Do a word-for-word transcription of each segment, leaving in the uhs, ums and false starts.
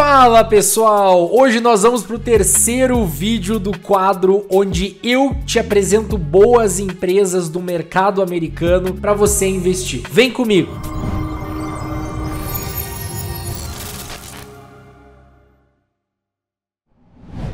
Fala pessoal, hoje nós vamos para o terceiro vídeo do quadro onde eu te apresento boas empresas do mercado americano para você investir. Vem comigo!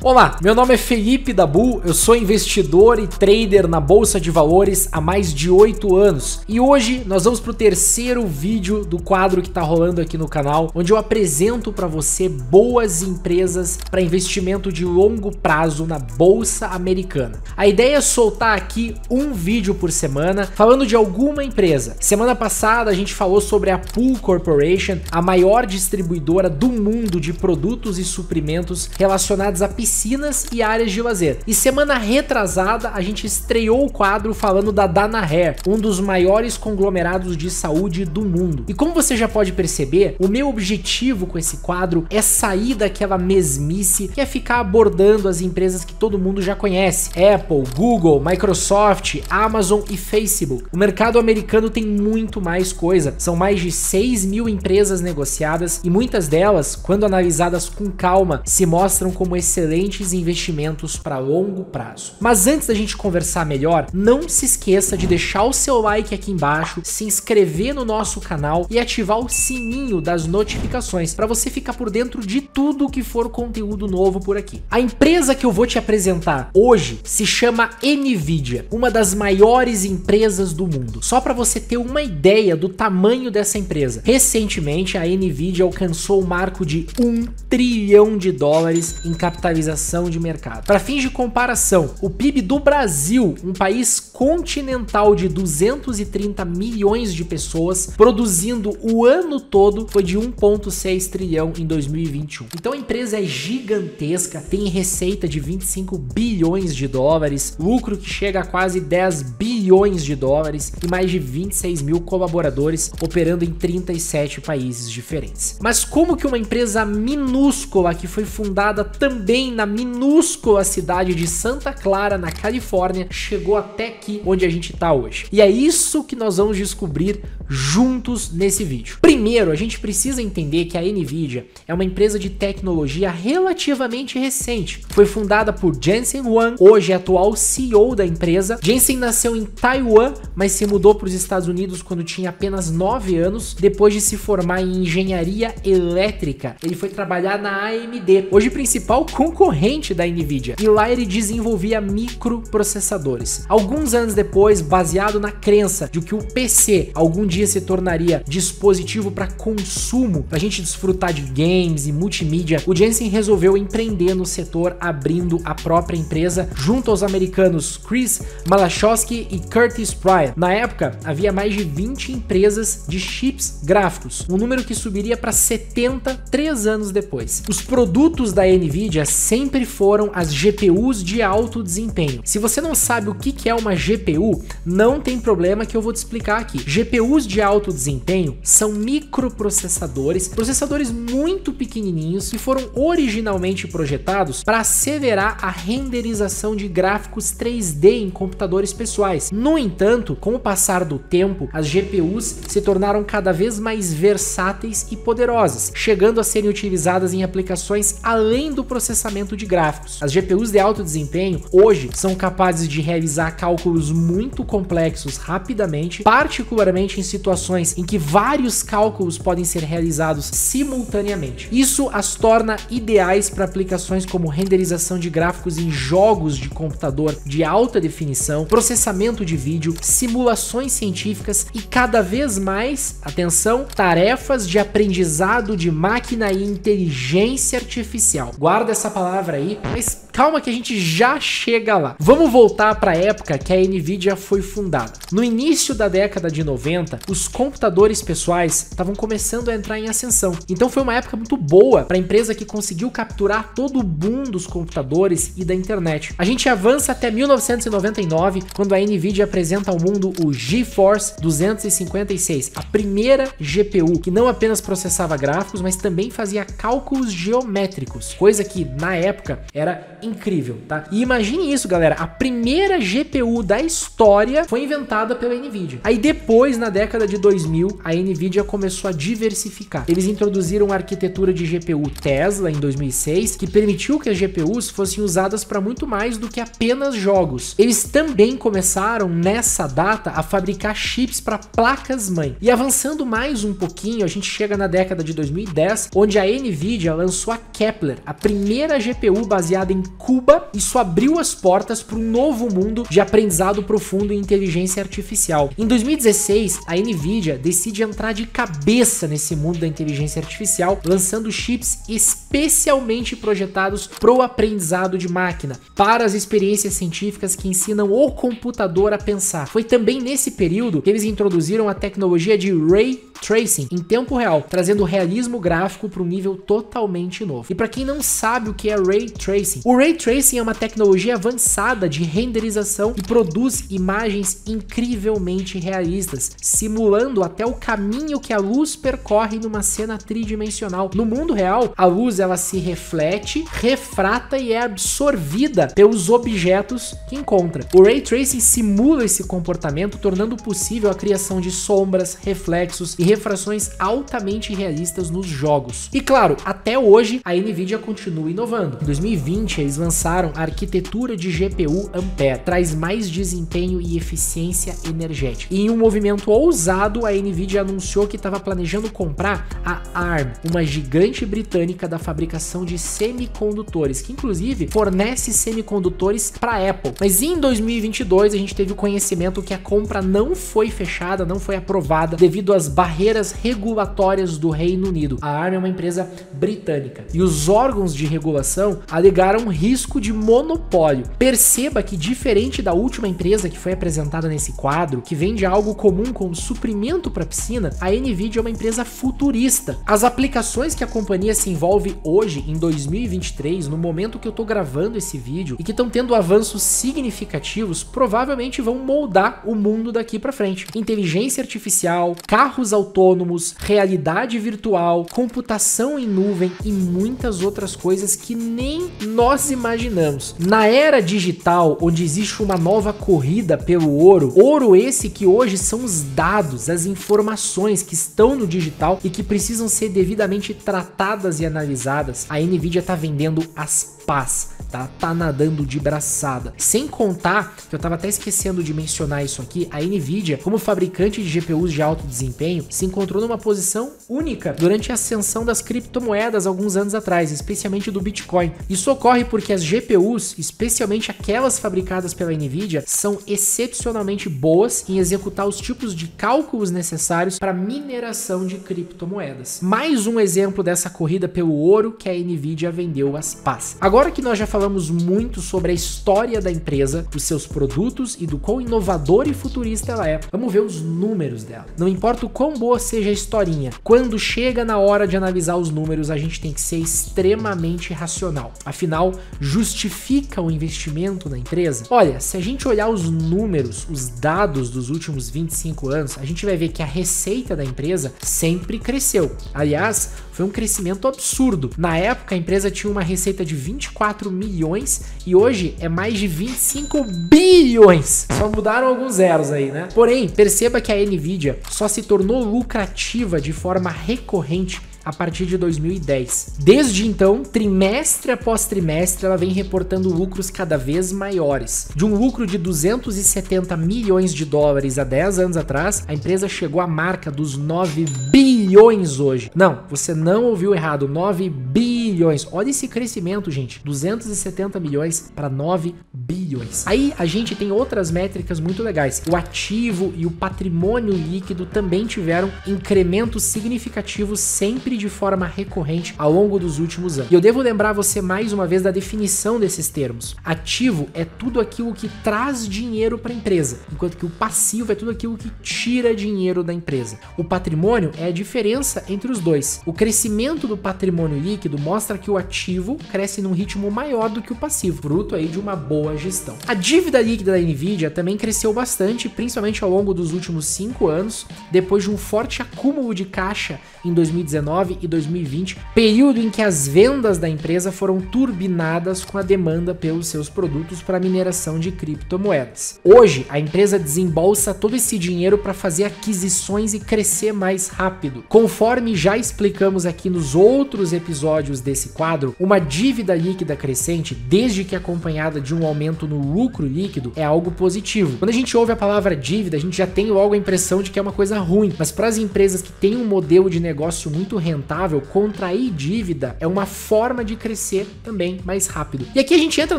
Olá, meu nome é Felipe Dabu, eu sou investidor e trader na Bolsa de Valores há mais de oito anos e hoje nós vamos para o terceiro vídeo do quadro que está rolando aqui no canal, onde eu apresento para você boas empresas para investimento de longo prazo na Bolsa Americana. A ideia é soltar aqui um vídeo por semana falando de alguma empresa. Semana passada a gente falou sobre a Pool Corporation, a maior distribuidora do mundo de produtos e suprimentos relacionados a piscinas. piscinas e áreas de lazer. E semana retrasada a gente estreou o quadro falando da Danaher, um dos maiores conglomerados de saúde do mundo. E como você já pode perceber, o meu objetivo com esse quadro é sair daquela mesmice que é ficar abordando as empresas que todo mundo já conhece: Apple, Google, Microsoft, Amazon e Facebook. O mercado americano tem muito mais coisa, são mais de seis mil empresas negociadas e muitas delas, quando analisadas com calma, se mostram como excelentes investimentos para longo prazo. Mas antes da gente conversar melhor, não se esqueça de deixar o seu like aqui embaixo, se inscrever no nosso canal e ativar o sininho das notificações para você ficar por dentro de tudo que for conteúdo novo por aqui. A empresa que eu vou te apresentar hoje se chama Nvidia, uma das maiores empresas do mundo. Só para você ter uma ideia do tamanho dessa empresa, recentemente a Nvidia alcançou o marco de um trilhão de dólares em capitalização de mercado. Para fins de comparação, o P I B do Brasil, um país continental de duzentos e trinta milhões de pessoas, produzindo o ano todo, foi de um vírgula seis trilhão em dois mil e vinte e um. Então a empresa é gigantesca, tem receita de vinte e cinco bilhões de dólares, lucro que chega a quase dez bilhões de dólares e mais de vinte e seis mil colaboradores operando em trinta e sete países diferentes. Mas como que uma empresa minúscula que foi fundada também na minúscula cidade de Santa Clara, na Califórnia, chegou até aqui onde a gente está hoje? E é isso que nós vamos descobrir juntos nesse vídeo. Primeiro, a gente precisa entender que a Nvidia é uma empresa de tecnologia relativamente recente. Foi fundada por Jensen Huang, hoje é atual C E O da empresa. Jensen nasceu em Taiwan, mas se mudou para os Estados Unidos quando tinha apenas nove anos. Depois de se formar em engenharia elétrica, ele foi trabalhar na A M D, hoje principal concorrente corrente da Nvidia, e lá ele desenvolvia microprocessadores. Alguns anos depois, baseado na crença de que o P C algum dia se tornaria dispositivo para consumo, para a gente desfrutar de games e multimídia, o Jensen resolveu empreender no setor, abrindo a própria empresa junto aos americanos Chris Malachowski e Curtis Pryor. Na época, havia mais de vinte empresas de chips gráficos, um número que subiria para setenta três anos depois. Os produtos da Nvidia sempre foram as G P Us de alto desempenho. Se você não sabe o que é uma G P U, não tem problema que eu vou te explicar aqui. G P Us de alto desempenho são microprocessadores, processadores muito pequenininhos que foram originalmente projetados para acelerar a renderização de gráficos três D em computadores pessoais. No entanto, com o passar do tempo, as G P Us se tornaram cada vez mais versáteis e poderosas, chegando a serem utilizadas em aplicações além do processamento de gráficos. As G P Us de alto desempenho hoje são capazes de realizar cálculos muito complexos rapidamente, particularmente em situações em que vários cálculos podem ser realizados simultaneamente. Isso as torna ideais para aplicações como renderização de gráficos em jogos de computador de alta definição, processamento de vídeo, simulações científicas e cada vez mais, atenção, tarefas de aprendizado de máquina e inteligência artificial. Guarda essa palavra aí, mas calma que a gente já chega lá. Vamos voltar para a época que a Nvidia foi fundada. No início da década de noventa, os computadores pessoais estavam começando a entrar em ascensão. Então foi uma época muito boa para a empresa, que conseguiu capturar todo o boom dos computadores e da internet. A gente avança até mil novecentos e noventa e nove, quando a Nvidia apresenta ao mundo o GeForce duzentos e cinquenta e seis, a primeira G P U que não apenas processava gráficos, mas também fazia cálculos geométricos, coisa que na época época era incrível, tá? E imagine isso, galera, a primeira G P U da história foi inventada pela Nvidia. Aí depois, na década de dois mil, a Nvidia começou a diversificar. Eles introduziram a arquitetura de G P U Tesla em dois mil e seis, que permitiu que as G P Us fossem usadas para muito mais do que apenas jogos. Eles também começaram, nessa data, a fabricar chips para placas-mãe. E avançando mais um pouquinho, a gente chega na década de dois mil e dez, onde a Nvidia lançou a Kepler, a primeira G P U baseada em Cuba. Isso abriu as portas para um novo mundo de aprendizado profundo em inteligência artificial. Em dois mil e dezesseis, a Nvidia decide entrar de cabeça nesse mundo da inteligência artificial, lançando chips especialmente projetados para o aprendizado de máquina, para as experiências científicas que ensinam o computador a pensar. Foi também nesse período que eles introduziram a tecnologia de Ray Tracing em tempo real, trazendo realismo gráfico para um nível totalmente novo. E para quem não sabe o que é Ray Tracing, o Ray Tracing é uma tecnologia avançada de renderização que produz imagens incrivelmente realistas, simulando até o caminho que a luz percorre numa cena tridimensional. No mundo real, a luz ela se reflete, refrata e é absorvida pelos objetos que encontra. O Ray Tracing simula esse comportamento, tornando possível a criação de sombras, reflexos e refrações altamente realistas nos jogos. E claro, até hoje a Nvidia continua inovando. Em dois mil e vinte, eles lançaram a arquitetura de G P U Ampere, traz mais desempenho e eficiência energética. E em um movimento ousado, a Nvidia anunciou que estava planejando comprar a ARM, uma gigante britânica da fabricação de semicondutores, que inclusive fornece semicondutores para a Apple. Mas em dois mil e vinte e dois, a gente teve o conhecimento que a compra não foi fechada, não foi aprovada devido às barreiras regulatórias do Reino Unido. A ARM é uma empresa britânica e os órgãos de regulação alegaram risco de monopólio. Perceba que, diferente da última empresa que foi apresentada nesse quadro, que vende algo comum como suprimento para piscina, a Nvidia é uma empresa futurista. As aplicações que a companhia se envolve hoje, em dois mil e vinte e três, no momento que eu tô gravando esse vídeo, e que estão tendo avanços significativos, provavelmente vão moldar o mundo daqui para frente. Inteligência artificial, carros autônomos, realidade virtual, computação em nuvem e muitas outras coisas que nem nós imaginamos. Na era digital, onde existe uma nova corrida pelo ouro, ouro esse que hoje são os dados, as informações que estão no digital e que precisam ser devidamente tratadas e analisadas, a Nvidia está vendendo as pás, tá? Tá nadando de braçada. Sem contar, que eu tava até esquecendo de mencionar isso aqui, a Nvidia, como fabricante de G P Us de alto desempenho, se encontrou numa posição única durante a ascensão das criptomoedas alguns anos atrás, especialmente do Bitcoin. Isso ocorre porque as G P Us, especialmente aquelas fabricadas pela Nvidia, são excepcionalmente boas em executar os tipos de cálculos necessários para mineração de criptomoedas. Mais um exemplo dessa corrida pelo ouro que a Nvidia vendeu às pás. Agora que nós já falamos muito sobre a história da empresa, os seus produtos e do quão inovadora e futurista ela é, vamos ver os números dela. Não importa o quão boa seja a historinha, quando chega na hora de analisar os números, a gente tem que ser extremamente racional. Afinal, justifica o investimento na empresa? Olha, se a gente olhar os números, os dados dos últimos vinte e cinco anos, a gente vai ver que a receita da empresa sempre cresceu. Aliás, foi um crescimento absurdo. Na época, a empresa tinha uma receita de vinte e quatro milhões e hoje é mais de vinte e cinco bilhões. Só mudaram alguns zeros aí, né? Porém, perceba que a Nvidia só se tornou lucrativa de forma recorrente a partir de dois mil e dez. Desde então, trimestre após trimestre, ela vem reportando lucros cada vez maiores. De um lucro de duzentos e setenta milhões de dólares há dez anos atrás, a empresa chegou à marca dos nove bilhões hoje. Não, você não ouviu errado, nove bilhões. Olha esse crescimento, gente. duzentos e setenta milhões para nove bilhões. Aí a gente tem outras métricas muito legais. O ativo e o patrimônio líquido também tiveram incrementos significativos sempre de forma recorrente ao longo dos últimos anos. E eu devo lembrar você mais uma vez da definição desses termos. Ativo é tudo aquilo que traz dinheiro para a empresa, enquanto que o passivo é tudo aquilo que tira dinheiro da empresa. O patrimônio é a diferença entre os dois. O crescimento do patrimônio líquido mostra que o ativo cresce num ritmo maior do que o passivo, fruto aí de uma boa gestão. A dívida líquida da Nvidia também cresceu bastante, principalmente ao longo dos últimos cinco anos, depois de um forte acúmulo de caixa em dois mil e dezenove e dois mil e vinte, período em que as vendas da empresa foram turbinadas com a demanda pelos seus produtos para mineração de criptomoedas. Hoje, a empresa desembolsa todo esse dinheiro para fazer aquisições e crescer mais rápido. Conforme já explicamos aqui nos outros episódios desse quadro, uma dívida líquida crescente, desde que acompanhada de um aumento no lucro líquido, é algo positivo. Quando a gente ouve a palavra dívida, a gente já tem logo a impressão de que é uma coisa ruim, mas para as empresas que têm um modelo de negócio muito rentável, contrair dívida é uma forma de crescer também mais rápido. E aqui a gente entra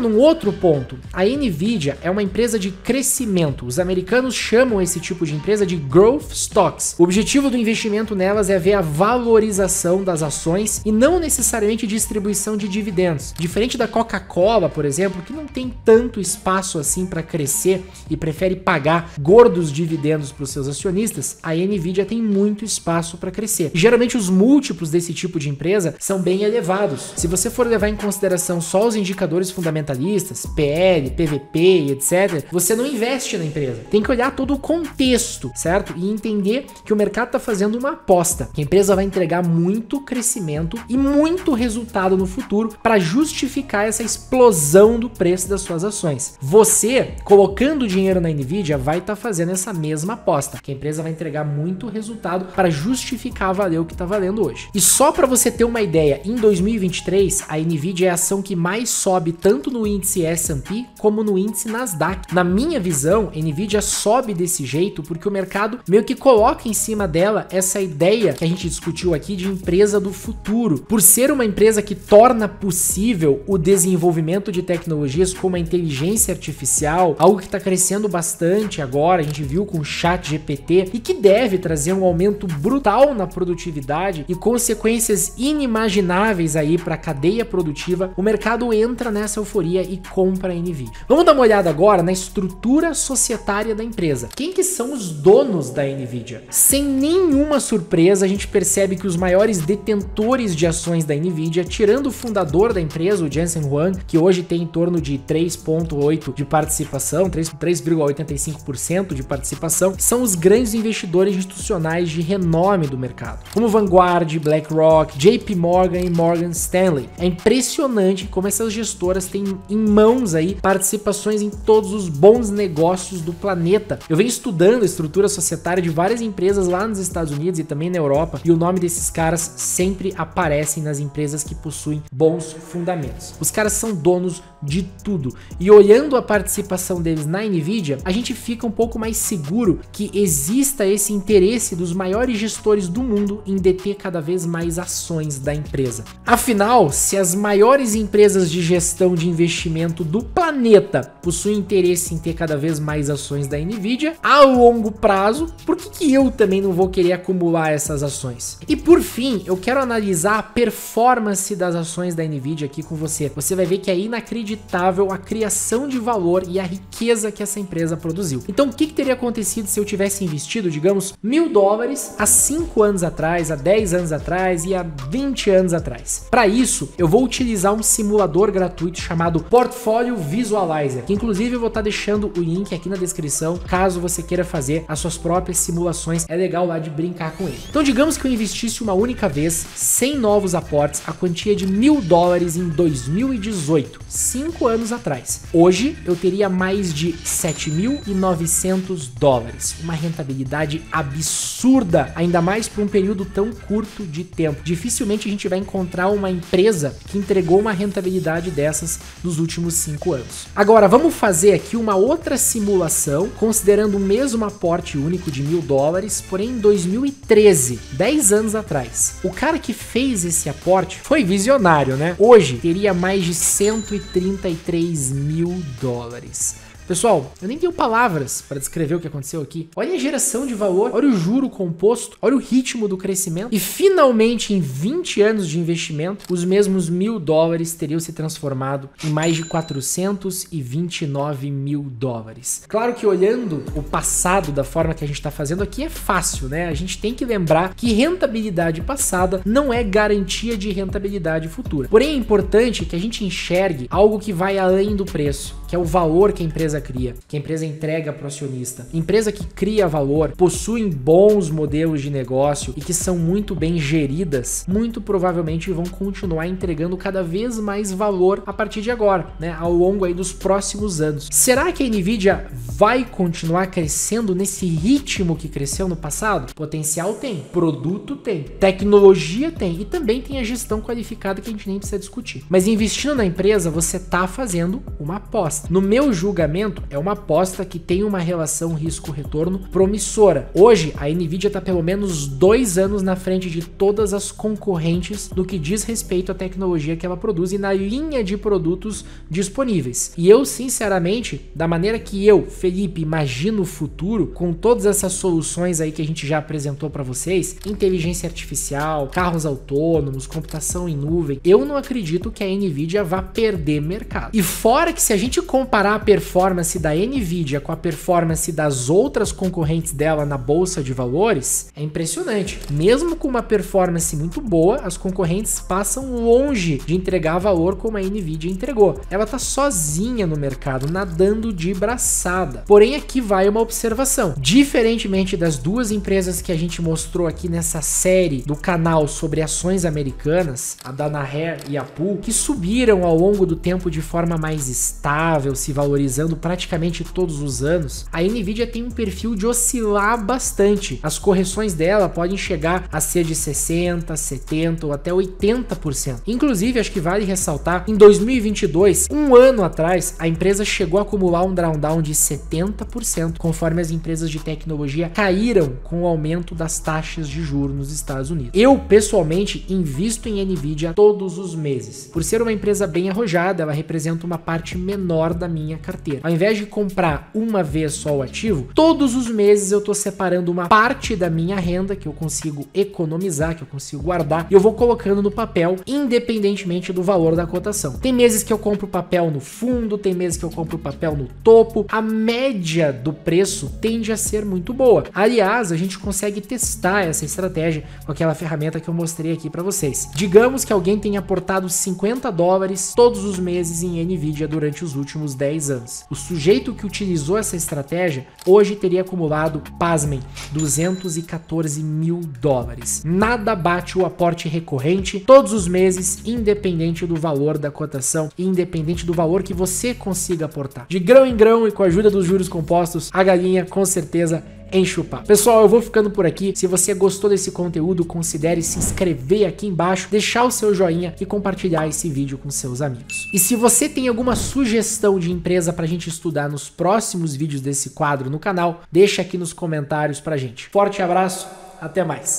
num outro ponto. A Nvidia é uma empresa de crescimento. Os americanos chamam esse tipo de empresa de growth stocks. O objetivo do investimento nelas é ver a valorização das ações e não necessariamente distribuição de dividendos. Diferente da Coca-Cola, por exemplo, que não tem tanto espaço assim para crescer e prefere pagar gordos dividendos para os seus acionistas, a Nvidia tem muito espaço para crescer. Geralmente os múltiplos desse tipo de empresa são bem elevados. Se você for levar em consideração só os indicadores fundamentalistas, P L, P V P, etcétera, você não investe na empresa. Tem que olhar todo o contexto, certo? E entender que o mercado está fazendo uma aposta, que a empresa vai entregar muito crescimento e muito resultado no futuro para justificar essa explosão do preço das suas ações. Você, colocando dinheiro na Nvidia, vai estar fazendo essa mesma aposta, que a empresa vai entregar muito resultado para justificar valer o que está valendo hoje. E só para você ter uma ideia, em dois mil e vinte e três, a Nvidia é a ação que mais sobe tanto no índice S e P como no índice Nasdaq. Na minha visão, a Nvidia sobe desse jeito porque o mercado meio que coloca em cima dela essa ideia que a gente discutiu aqui de empresa do futuro, por ser uma empresa que torna possível o desenvolvimento de tecnologias como a inteligência artificial, algo que está crescendo bastante agora, a gente viu com o ChatGPT, e que deve trazer um aumento brutal na produtividade e consequências inimagináveis aí para a cadeia produtiva. O mercado entra nessa euforia e compra a Nvidia. Vamos dar uma olhada agora na estrutura societária da empresa. Quem que são os donos da Nvidia? Sem nenhuma surpresa, a gente percebe que os maiores detentores de ações da Nvidia, tirando o fundador da empresa, o Jensen Huang, que hoje tem em torno de três vírgula oito por cento de participação, três vírgula oitenta e cinco por cento de participação, são os grandes investidores institucionais de renome do mercado, como Vanguard, BlackRock, J P Morgan e Morgan Stanley. É impressionante como essas gestoras têm em mãos aí participações em todos os bons negócios do planeta. Eu venho estudando a estrutura societária de várias empresas lá nos Estados Unidos e também na Europa, e o nome desses caras sempre aparecem nas empresas que possuem bons fundamentos. Os caras são donos de tudo, e olhando a participação deles na Nvidia, a gente fica um pouco mais seguro que exista esse interesse dos maiores gestores do mundo em deter cada vez mais ações da empresa. Afinal, se as maiores empresas de gestão de investimento do planeta possuem interesse em ter cada vez mais ações da Nvidia a longo prazo, por que que eu também não vou querer acumular essas ações? E por fim, eu quero analisar a performance das ações da Nvidia aqui com você. Você vai ver que é inacreditável a criação de valor e a riqueza que essa empresa produziu. Então, o que que teria acontecido se eu tivesse investido, digamos, mil dólares há cinco anos atrás, há dez anos atrás e há vinte anos atrás? Para isso, eu vou utilizar um simulador gratuito chamado Portfolio Visualizer, que inclusive eu vou estar deixando o link aqui na descrição, caso você queira fazer as suas próprias simulações. É legal lá de brincar com ele. Então, digamos que eu investisse uma única vez, sem novos aportes, a quantia de mil dólares em dois mil e dezoito, cinco anos atrás. Hoje, eu teria mais de sete mil e novecentos dólares, uma rentabilidade absurda, ainda mais por um período tão curto de tempo. Dificilmente a gente vai encontrar uma empresa que entregou uma rentabilidade dessas nos últimos cinco anos. Agora, vamos fazer aqui uma outra simulação, considerando o mesmo aporte único de mil dólares, porém em dois mil e treze, dez anos atrás. O cara que fez esse aporte foi visionário, né? Hoje, teria mais de cento e trinta e três mil dólares. Pessoal, eu nem tenho palavras para descrever o que aconteceu aqui. Olha a geração de valor, olha o juro composto, olha o ritmo do crescimento. E finalmente, em vinte anos de investimento, os mesmos mil dólares teriam se transformado em mais de quatrocentos e vinte e nove mil dólares. Claro que olhando o passado da forma que a gente está fazendo aqui é fácil, né? A gente tem que lembrar que rentabilidade passada não é garantia de rentabilidade futura. Porém, é importante que a gente enxergue algo que vai além do preço, que é o valor que a empresa cria, que a empresa entrega para o acionista. Empresa que cria valor, possuem bons modelos de negócio e que são muito bem geridas, muito provavelmente vão continuar entregando cada vez mais valor a partir de agora, né, ao longo aí dos próximos anos. Será que a Nvidia vai continuar crescendo nesse ritmo que cresceu no passado? Potencial tem, produto tem, tecnologia tem e também tem a gestão qualificada que a gente nem precisa discutir. Mas investindo na empresa, você está fazendo uma aposta. No meu julgamento, é uma aposta que tem uma relação risco-retorno promissora. Hoje, a Nvidia está pelo menos dois anos na frente de todas as concorrentes do que diz respeito à tecnologia que ela produz e na linha de produtos disponíveis. E eu, sinceramente, da maneira que eu, Felipe, imagino o futuro, com todas essas soluções aí que a gente já apresentou para vocês, inteligência artificial, carros autônomos, computação em nuvem, eu não acredito que a Nvidia vá perder mercado. E fora que, se a gente comparar a performance da Nvidia com a performance das outras concorrentes dela na bolsa de valores, é impressionante. Mesmo com uma performance muito boa, as concorrentes passam longe de entregar valor como a Nvidia entregou. Ela tá sozinha no mercado, nadando de braçada. Porém, aqui vai uma observação. Diferentemente das duas empresas que a gente mostrou aqui nessa série do canal sobre ações americanas, a Danaher e a Pool, que subiram ao longo do tempo de forma mais estável, se valorizando praticamente todos os anos, a Nvidia tem um perfil de oscilar bastante. As correções dela podem chegar a ser de sessenta por cento, setenta por cento ou até oitenta por cento. Inclusive, acho que vale ressaltar, em dois mil e vinte e dois, um ano atrás, a empresa chegou a acumular um drawdown de setenta por cento, conforme as empresas de tecnologia caíram com o aumento das taxas de juros nos Estados Unidos. Eu, pessoalmente, invisto em Nvidia todos os meses. Por ser uma empresa bem arrojada, ela representa uma parte menor da minha carteira. Ao invés de comprar uma vez só o ativo, todos os meses eu tô separando uma parte da minha renda que eu consigo economizar, que eu consigo guardar, e eu vou colocando no papel, independentemente do valor da cotação. Tem meses que eu compro papel no fundo, tem meses que eu compro papel no topo. A média do preço tende a ser muito boa. Aliás, a gente consegue testar essa estratégia com aquela ferramenta que eu mostrei aqui para vocês. Digamos que alguém tenha aportado cinquenta dólares todos os meses em Nvidia durante os últimos dez anos. O sujeito que utilizou essa estratégia hoje teria acumulado, pasmem, duzentos e quatorze mil dólares. Nada bate o aporte recorrente todos os meses, independente do valor da cotação, independente do valor que você consiga aportar. De grão em grão e com a ajuda dos juros compostos, a galinha com certeza enche o papo. Pessoal, eu vou ficando por aqui. Se você gostou desse conteúdo, considere se inscrever aqui embaixo, deixar o seu joinha e compartilhar esse vídeo com seus amigos. E se você tem alguma sugestão de empresa pra gente estudar nos próximos vídeos desse quadro no canal, deixa aqui nos comentários pra gente. Forte abraço, até mais!